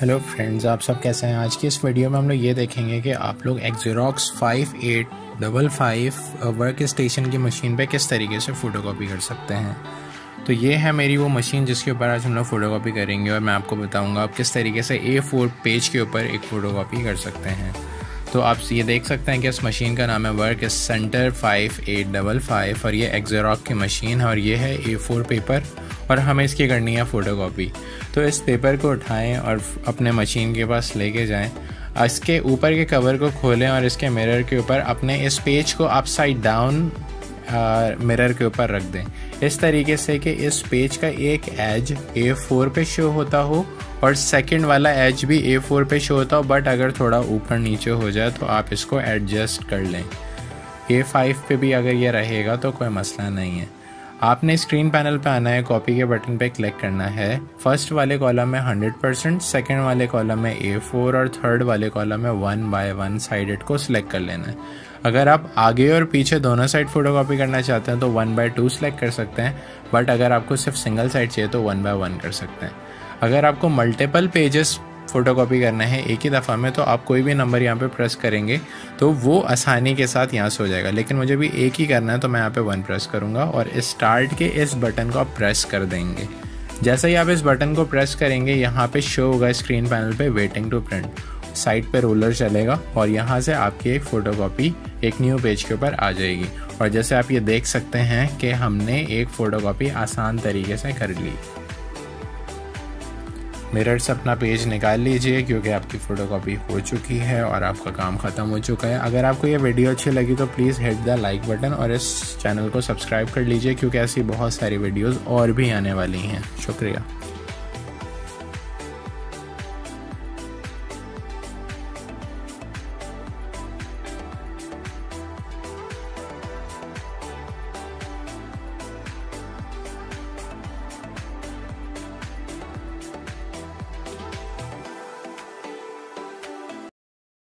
Hello friends, आप सब कैसे हैं। आज की इस वीडियो में हम लोग ये देखेंगे कि आप लोग एक्सरॉक्स 5855 वर्क स्टेशन की मशीन पे किस तरीके से फ़ोटोकॉपी कर सकते हैं। तो ये है मेरी वो मशीन जिसके ऊपर आज हम लोग फ़ोटोकॉपी करेंगे और मैं आपको बताऊंगा आप किस तरीके से A4 पेज के ऊपर एक फ़ोटोकॉपी कर सकते हैं। तो आप ये देख सकते हैं कि इस मशीन का नाम है वर्कसेंटर 5855 और ये एक्सरॉक्स की मशीन है और ये है A4 पेपर और हमें इसकी करनी है फ़ोटोकॉपी। तो इस पेपर को उठाएं और अपने मशीन के पास लेके जाएं। इसके ऊपर के कवर को खोलें और इसके मिरर के ऊपर अपने इस पेज को अपसाइड डाउन मिरर के ऊपर रख दें, इस तरीके से कि इस पेज का एक एज A4 पे शो होता हो और सेकंड वाला एज भी A4 पे शो होता हो, बट अगर थोड़ा ऊपर नीचे हो जाए तो आप इसको एडजस्ट कर लें। A5 पे भी अगर ये रहेगा तो कोई मसला नहीं है। आपने स्क्रीन पैनल पे आना है, कॉपी के बटन पे क्लिक करना है। फर्स्ट वाले कॉलम में 100%, सेकेंड वाले कॉलम में A4 और थर्ड वाले कॉलम में 1 by 1 साइडेड को सिलेक्ट कर लेना है। अगर आप आगे और पीछे दोनों साइड फ़ोटोकॉपी करना चाहते हैं तो 1 by 2 सिलेक्ट कर सकते हैं, बट अगर आपको सिर्फ सिंगल साइड चाहिए तो 1 by 1 कर सकते हैं। अगर आपको मल्टीपल पेजेस फ़ोटोकॉपी करना है एक ही दफ़ा में तो आप कोई भी नंबर यहाँ पे प्रेस करेंगे तो वो आसानी के साथ यहाँ से हो जाएगा, लेकिन मुझे भी एक ही करना है तो मैं यहाँ पे 1 प्रेस करूँगा और स्टार्ट के इस बटन को आप प्रेस कर देंगे। जैसे ही आप इस बटन को प्रेस करेंगे यहाँ पे शो होगा स्क्रीन पैनल पे वेटिंग टू प्रिंट, साइड पे रोलर चलेगा और यहाँ से आपकी एक फ़ोटोकॉपी एक न्यू पेज के ऊपर आ जाएगी। और जैसे आप ये देख सकते हैं कि हमने एक फ़ोटोकॉपी आसान तरीके से कर ली। मिरर से अपना पेज निकाल लीजिए क्योंकि आपकी फ़ोटोकॉपी हो चुकी है और आपका काम ख़त्म हो चुका है। अगर आपको ये वीडियो अच्छी लगी तो please hit the like button और इस चैनल को सब्सक्राइब कर लीजिए क्योंकि ऐसी बहुत सारी वीडियोस और भी आने वाली हैं। शुक्रिया।